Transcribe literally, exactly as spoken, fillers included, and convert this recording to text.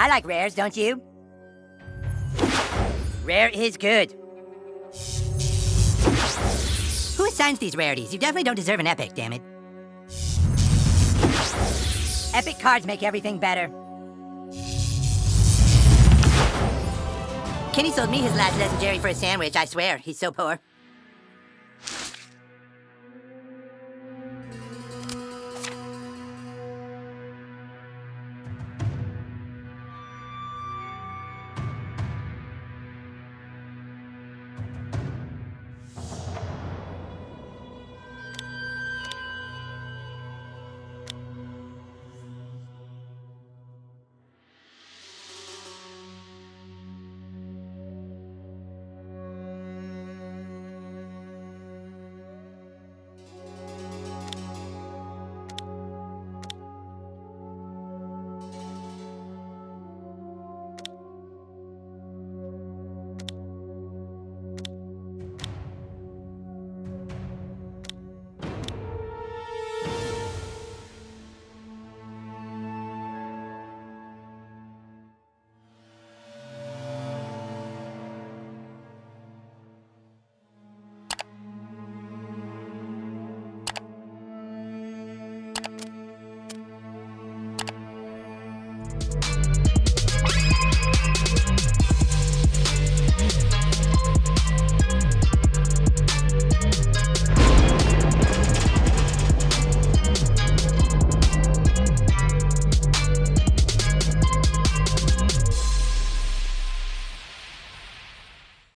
I like rares, don't you? Rare is good. Who assigns these rarities? You definitely don't deserve an epic, damn it. Epic cards make everything better. Kenny sold me his last legendary for a sandwich, I swear. He's so poor.